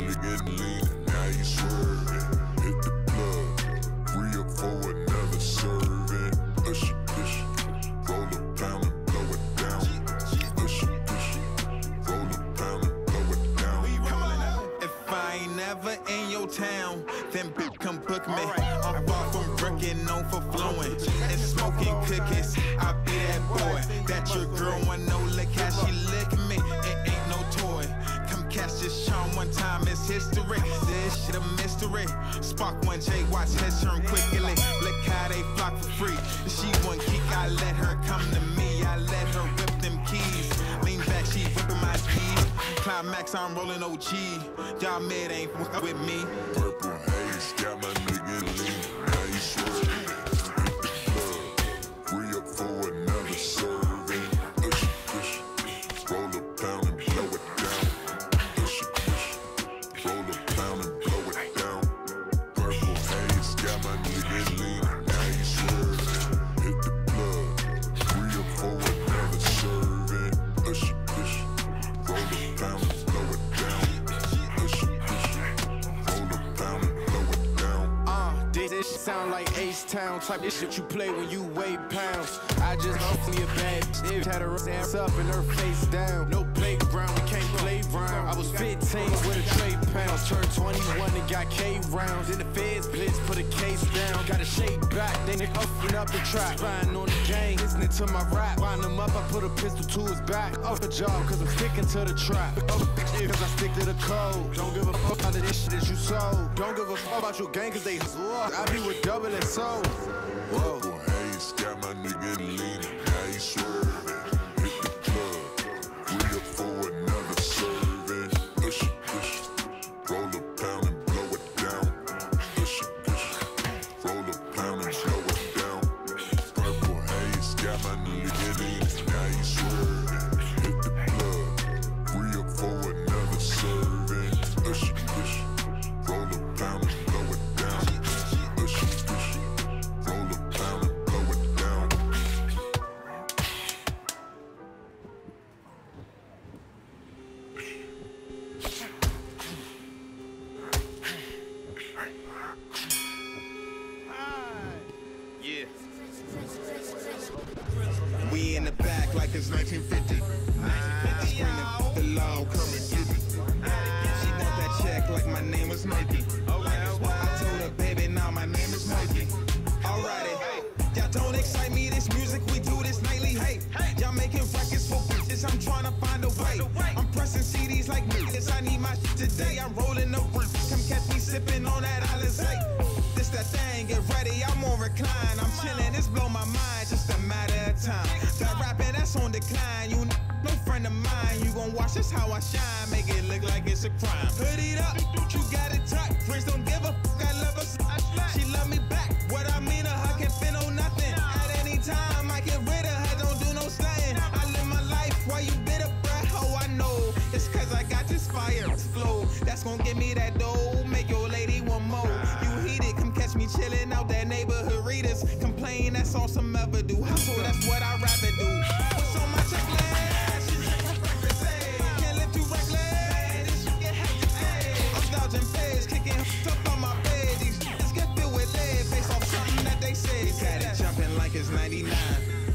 young nigga lean, now you swerving. Hit the plug, free up for another serving. Ushy push, roll a pound and blow it down. Ushy push, roll a pound and blow it down. If I ain't never in your town, then bitch come book me. I'm far from drinking, known for flowing and smoking cookies. I be that boy, that your girl wanna know, look how she lick me. It ain't no toy. Come catch this charm one time, it's history. This shit a mystery. Spark one J, watch heads turn quickly. Look how they flock for free. She one geek, I let her come to me. I let her whip them keys. Lean back, she whipping my keys. Climax, I'm rolling OG. Y'all mid ain't with me. Purple haze got my nigga lean. Now you swear. Sound like H-Town type of shit you play when you weigh pounds. I just hoped me a bad bitch, had her ass up and her face down. No playground, we can't play round. I was 15 with a trade pounds, turned 21 and got K rounds. In the feds blitz, put a case down. Got a shake back, then they huffing up the track. Spying on the gang, listening to my rap. Wind him up, I put a pistol to his back. Off the job, cause I'm sticking to the trap. Off the bitch, cause I stick to the code. Don't give a fuck about this shit that you sold. Don't give a fuck about your gang, cause they I be with double and so. Whoa. Purple haze got my nigga leaning. Now he swerving. Hit the club, free up for another serving. Ushy push, roll a pound and blow it down. Ushy push, roll a pound and blow it down. Purple haze got my nigga leaning. Now he swerving. Hit the club, free up for another serving. Ushy push, roll a pound and blow it down. Yeah. We in the back like it's 1950. Screaming, the law coming get me. She want that check like my name is Nike. I told her, baby, now my name is Mikey. Alrighty, y'all don't excite me. This music we do this nightly. Hey, y'all making records for bitches. I'm trying to find a way. I'm pressing CDs like me. I need my shit today. I'm rolling up roots. Come catch me sipping on that Alizé. That thing, get ready, I'm on recline. I'm chillin', this blow my mind, just a matter of time. That rapping, that's on decline. You no friend of mine. You gon' watch this how I shine, make it look like it's a crime. Put it up, you got it tucked. Prince don't give a fuck, I love her. She love me back. What I mean to her can spend on nothing. At any time, I get rid of her, don't do no slutting. I live my life while you bit a brat. Oh, I know, it's cause I got this fire flow. That's gon' give me that dough, make your lady one more. You heat it, me chillin' out that neighborhood readers complain, that's all some ever do. Hustle, that's what I rather do. What's on my checklist? Can't live too reckless. This shit get hectic. I'm dodging feds, kicking up on my bed. These shits get filled with lead based off something that they say. Got it jumping like it's 99.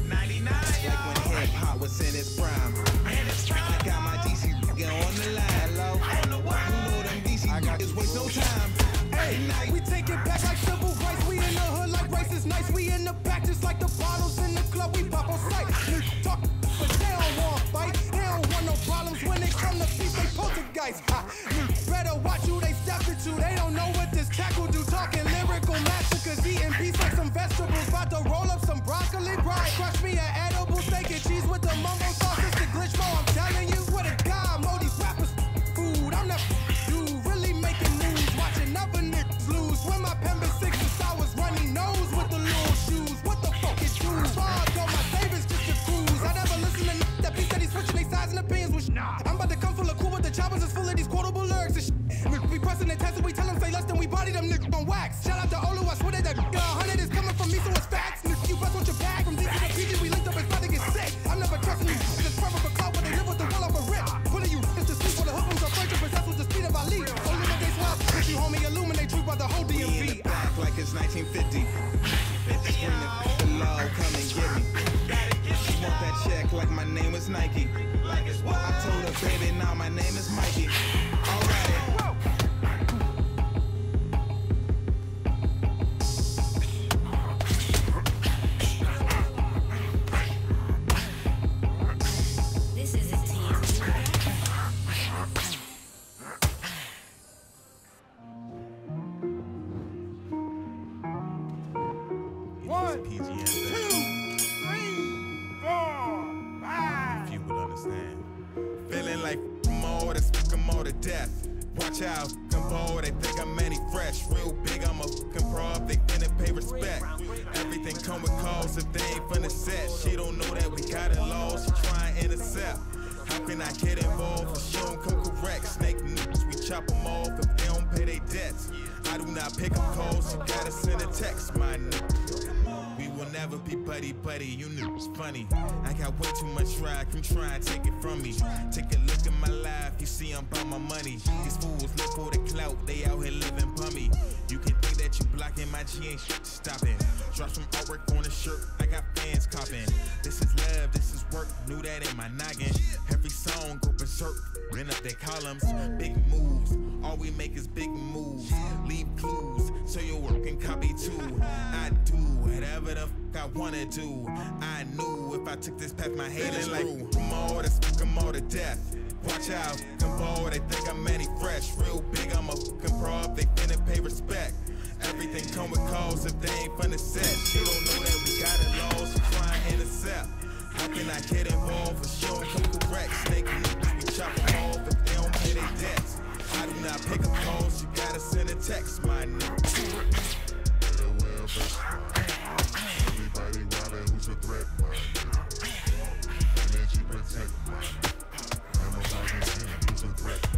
99, like when hip hop was in its prime. I got my DC on the line, low. You know them DC niggas waste no time. Hey, we take it back like civil rights. We in the hood like rice is nice. We in the back just like the bottles in the club. We pop on sight. Niggas talk, but they don't want fights. They don't want no problems when they come to peace. They poltergeist. Better watch who they step at you. They don't know what this tackle do. Talking lyrical massacres, eating beats like some vegetables. About to roll up some broccoli brine. Crush me an edible steak and cheese with the mumbo sauce. It's the glitchmo. I'm telling you, what a guy. Mo these rappers food. I'm not. When my pen been 6 I was running nose with the little shoes. What the fuck is true? Far though my favorites just to cruise. I never listen to that beat that he's switching their sides and opinions with nah. I'm about to come full of cool, but the choppers is full of these quotable lyrics and We pressing and testing, we tell them say less than we body them niggas on wax. Shout out to Olu, I swear that that 100 is coming from me, so it's facts. You bust with your bag from DC to PG, we linked up, it's about to get sick. I'm never trusting you, it's forever for clout, but they live with the will of a rip. Pulling you, it's the sleep for the hook, I'm afraid to possess with the speed of our lead. the whole DMV. We in the back like it's 1950. Bring the love, come and get me. She want that check like my name is Nike. Like it's what? I told her, baby, now my name is Mikey. All right. Come try and take it from me. Take a look at my life, you see I'm about my money. These fools look for the clout, they out here living bummy. You can think that you blocking, my G ain't shit stopping. Drop some artwork on a shirt, I got fans copping. This is love, this is work, knew that in my noggin. Every song go berserk, ran up their columns. Big moves, all we make is big moves. Leave clues, so your work can copy too. I do whatever the I wanna do. I knew if I took this path, my head is like I'm all to speak, I'm all to death. Watch out, come bold, they think I'm Manny Fresh. Real big, I'm a fucking prob, they finna pay respect. Everything come with calls if they ain't finna set. She don't know that we got it low, so try and intercept. How can I get involved? For sure, I'm correct. Snake niggas, we chop them off if they don't pay their debts. I do not pick up calls, you gotta send a text, my nigga. Who's a threat, man? Energy protect, man. I'm about to see who's a threat,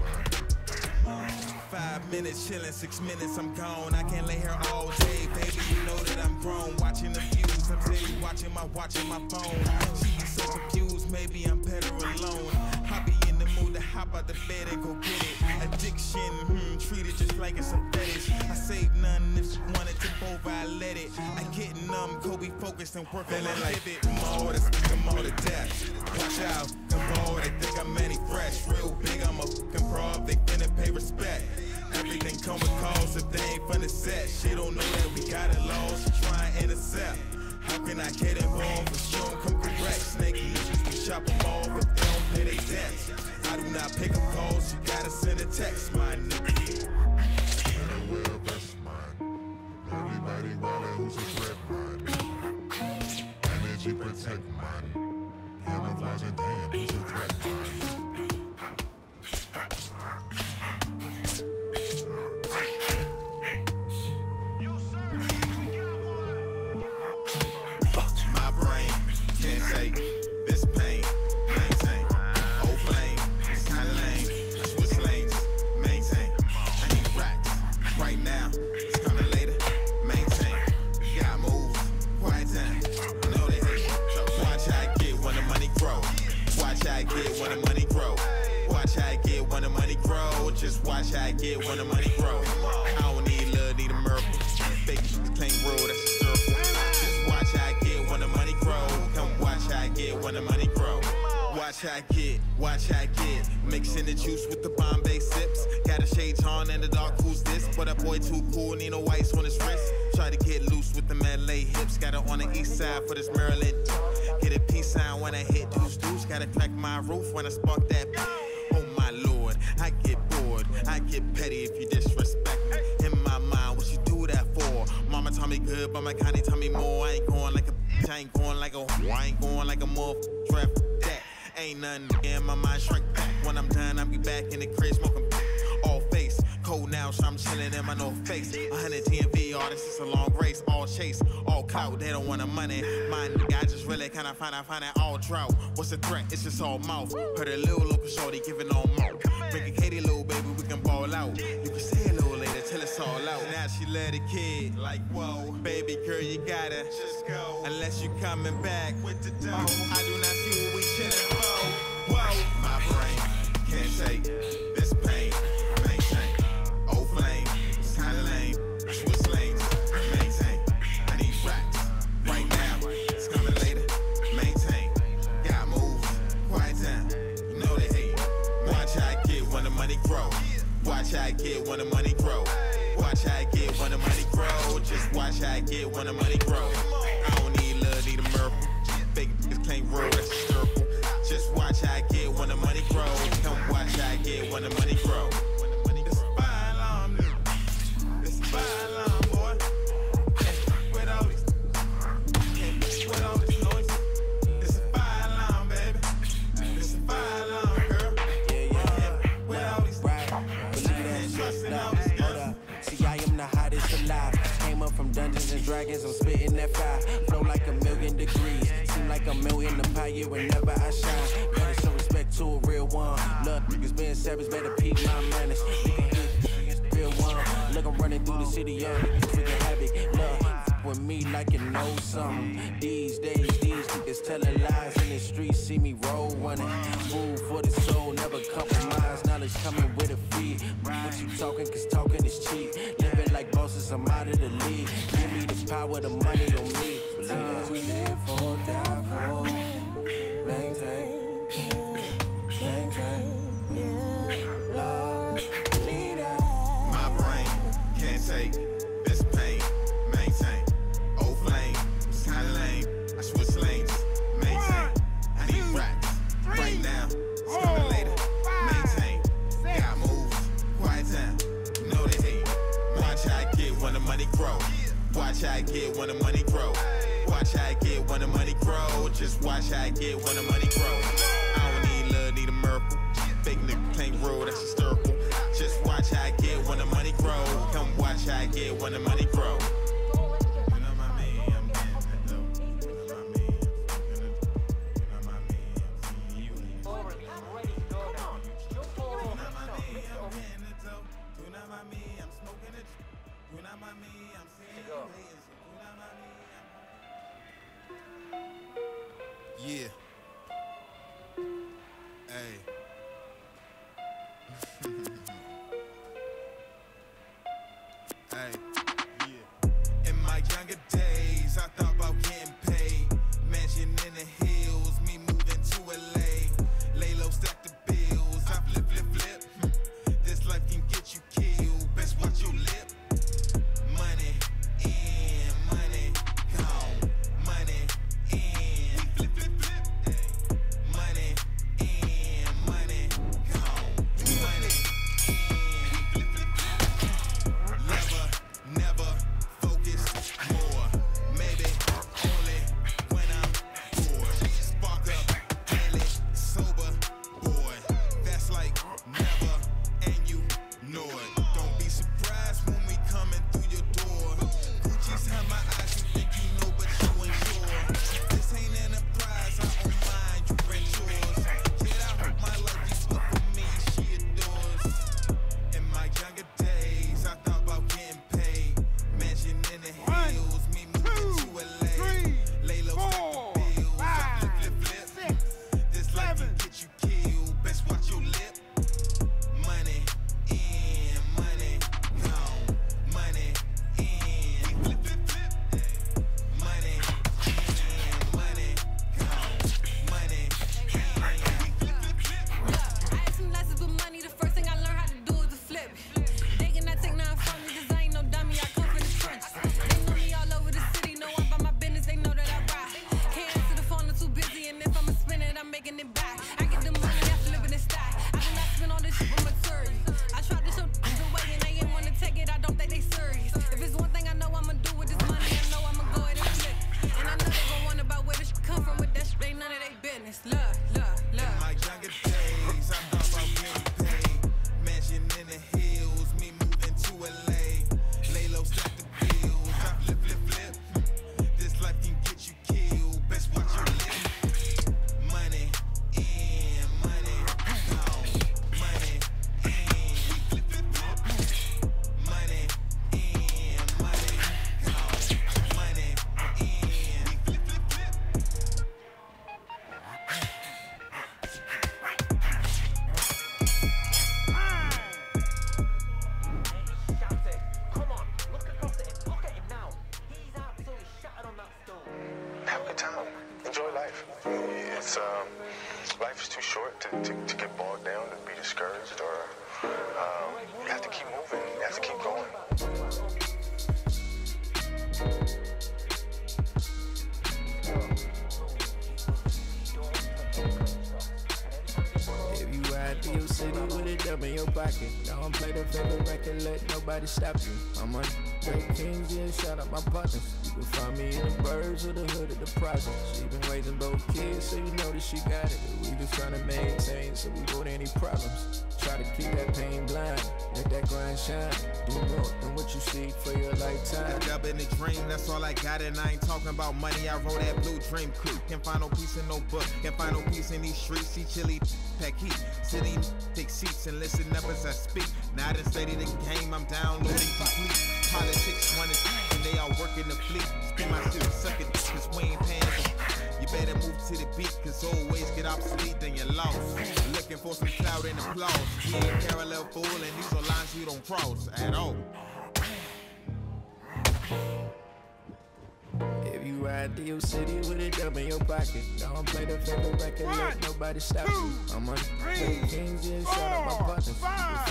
man. 5 minutes chillin', 6 minutes I'm gone. I can't lay here all day, baby. You know that I'm grown. Watching the views, I'm steady watching my phone. She's so confused, maybe I'm better alone. I be in the mood to hop out the bed and go get it. Addiction, treat it just like it's a fetish. I save none if she wanted to over, I let it. I get numb, Kobe focused and working on like it. I'm all to speak, I'm all to death. Watch out, I'm all, they think I'm Manny Fresh. Real big, I'm a fucking prob, they finna pay respect. Everything come with calls if they ain't finna set. She don't know that we got it low, she try and intercept. How can I get involved? For sure, come correct. Snake niggas, we chop them all, but they don't pay their debts. I do not pick up calls, you gotta send a text, my nigga. Everybody wildin', who's a threat, man? Energy protect, man. Camouflage and damn, who's a threat, man? Just watch how I get when the money grow. I don't need love, need a miracle. Fake claim rule, that's a circle. Just watch how I get when the money grow. Come watch how I get when the money grow. Watch how I get, watch how I get. Mixing the juice with the Bombay sips. Got a shades on and the dark who's this. But that boy too cool, need no whites on his wrist. Try to get loose with the Malay hips. Got it on the east side for this Maryland. Get a peace sign when I hit those dudes. Gotta crack my roof when I spark that. Oh my lord, I get bored, I get petty if you disrespect me. In my mind, what you do that for? Mama taught me good, but my kind taught me more. I ain't going like a bitch, I ain't going like a I ain't going like a motherfucker. Trap that, ain't nothing in my mind shrink back. When I'm done, I'll be back in the crib smoking all face. Cold now, so I'm chilling in my no face. 110 VR, this is a long race. All chase, all clout, they don't want the money. My nigga, I just really kinda find that all drought. What's the threat? It's just all mouth. Heard a little local shorty giving all mouth. Rick and Katie, little baby, we can ball out. You can stay a little later till it's all out. Now she let a kid, like whoa. Baby girl, you gotta just go. Unless you coming back with the dough. I do not see what we chillin' for. Whoa, my brain can't shake this pain. Old flame, it's kinda lame. try to get when the money grow. I don't need love, need a miracle. Fake niggas can't roll, that's a circle. Just watch how I get when the money grow. Come watch how I get when the money grow. It's a fire alarm, nigga. It's a fire alarm, boy. Can't quit all this. Can't quit all this noise. It's a fire alarm, baby. It's a fire alarm, girl. Can't quit all this. Can't trust in all this stuff. See, I am the hottest alive. Came up from Dungeons and Dragons, I'm spitting that fire. Flow like a million degrees. Seem like a million empire whenever I shine. Better show respect to a real one. Love niggas being savage, better peep my manners. Real one. Look, I'm running through the city, yo. Freaking havoc. Love, fuck with me like you know something. These days, these niggas telling lies in the streets. See me roll running. Food for the soul, never compromise. Knowledge coming with a fee. What you talking, cause talking is cheap. Living like bosses, I'm out of the league. Give me the power, the money on me. We live for, die for, maintain, maintain, yeah, Lord, lead us. My brain can't take this pain, maintain, old flame, it's kinda lame, I switch lanes, maintain, I need racks, right now, it's coming later, maintain, got moves, quiet down, know they hate, watch how I get when the money grow, watch how I get when the money grow. Watch how I get when the money grow. Just watch how I get when the money grow. I don't need love, need a miracle. Fake nigga can't roll, that's hysterical. Just watch how I get when the money grow. Come watch how I get when the money grow. Yeah. Hey. Hey. Yeah. In my younger days, I thought about getting paid. Mansion in the hills, me moving to LA. Lay low, stack the bills, I flip, flip, flip. This life can get you killed, best watch your lip. Money in, money gone, money in, flip, flip, flip. Money in, money gone, money in, flip, flip, flip. Never focus more, maybe only when I'm bored. city with a dub in your pocket. Now I'm play the favorite record, let nobody stop you. I'm on great kings, yeah, shout out my partners. You can find me in the birds or the hood of the projects. She been raising both kids, so you know that she got it. We been trying to maintain, so we go to any problems. Try to keep that pain blind, let that grind shine. Do more than what you see for your lifetime. A dub in the dream, that's all I got, and I ain't talking about money. I roll that blue dream crew. Can't find no peace in no book, can't find no peace in these streets. See chilly, pack heat, city thick seats, and listen up as I speak. Now I done studied the game, I'm downloading complete. Politics running, and they all working the fleet. Spin my shit, suck it, cause we ain't paying. You better move to the beat, cause always get obsolete, then you're lost. Looking for some clout and applause. We ain't parallel fool, and these are lines you don't cross at all. If you ride through your city with a dub in your pocket, don't play the favorite record, let nobody stop you. I'm on the kings, yeah, shout out my partners. You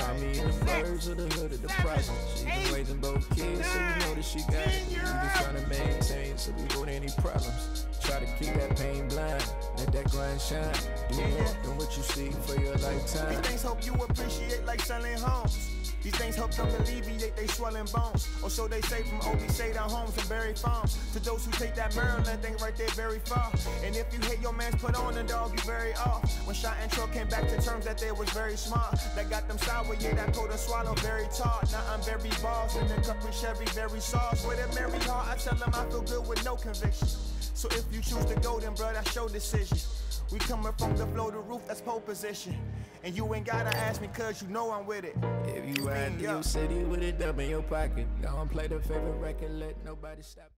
find me in the birds or the hood of the project. She been raising both kids, so you know that she got it. We been trying to maintain, so we go to any problems. Try to keep that pain blind, let that grind shine. Do more than what you see for your lifetime. These things hope you appreciate like selling homes. These things help them alleviate they swelling bones. Or so they say from OBC down home, from Berry Farms. To those who take that Maryland thing right there very far. And if you hate your man's put on the dog, you very off. When Shot and Truck came back to terms that they was very smart. That got them sour, yeah, that cold and swallow very tart. Now I'm very boss, and then cup with Chevy, very sauce. With a merry heart, I tell them I feel good with no conviction. So if you choose to go, then bro, that's your decision. We coming from the blow to roof, that's pole position. And you ain't gotta ask me, cause you know I'm with it. If you ride through your city with a dub in your pocket, don't play the favorite record, let nobody stop.